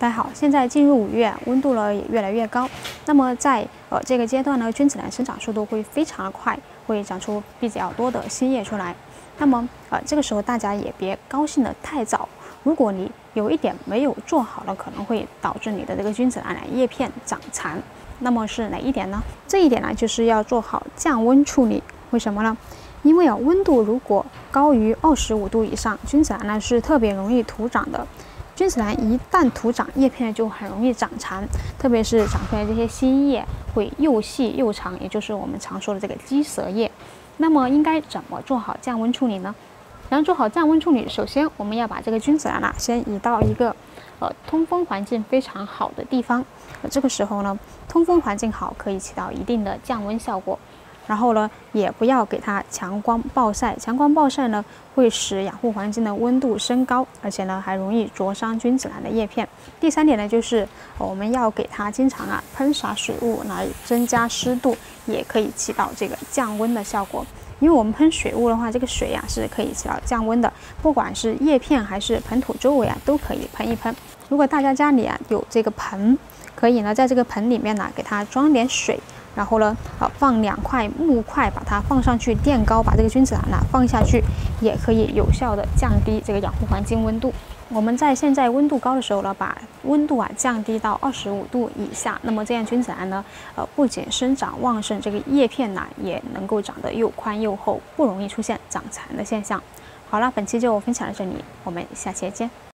大家好，现在进入5月，温度呢也越来越高。那么在这个阶段呢，君子兰生长速度会非常的快，会长出比较多的新叶出来。那么这个时候大家也别高兴的太早。如果你有一点没有做好了，可能会导致你的这个君子兰叶片长残。那么是哪一点呢？这一点呢，就是要做好降温处理。为什么呢？因为温度如果高于25度以上，君子兰呢是特别容易徒长的。 君子兰一旦徒长，叶片就很容易长残，特别是长出来这些新叶会又细又长，也就是我们常说的这个鸡舌叶。那么应该怎么做好降温处理呢？然后做好降温处理，首先我们要把这个君子兰先移到一个通风环境非常好的地方。这个时候呢，通风环境好可以起到一定的降温效果。然后呢，也不要给它强光暴晒，强光暴晒呢会使养护环境的温度升高，而且呢还容易灼伤君子兰的叶片。第三点呢，就是我们要给它经常喷洒水雾来增加湿度，也可以起到这个降温的效果。因为我们喷水雾的话，这个水是可以起到降温的，不管是叶片还是盆土周围都可以喷一喷。如果大家家里有这个盆，可以呢在这个盆里面给它装点水。 然后呢，放2块木块，把它放上去垫高，把这个君子兰放下去，也可以有效的降低这个养护环境温度。我们在现在温度高的时候呢，把温度降低到25度以下，那么这样君子兰呢，不仅生长旺盛，这个叶片也能够长得又宽又厚，不容易出现长残的现象。好了，本期就分享到这里，我们下期见。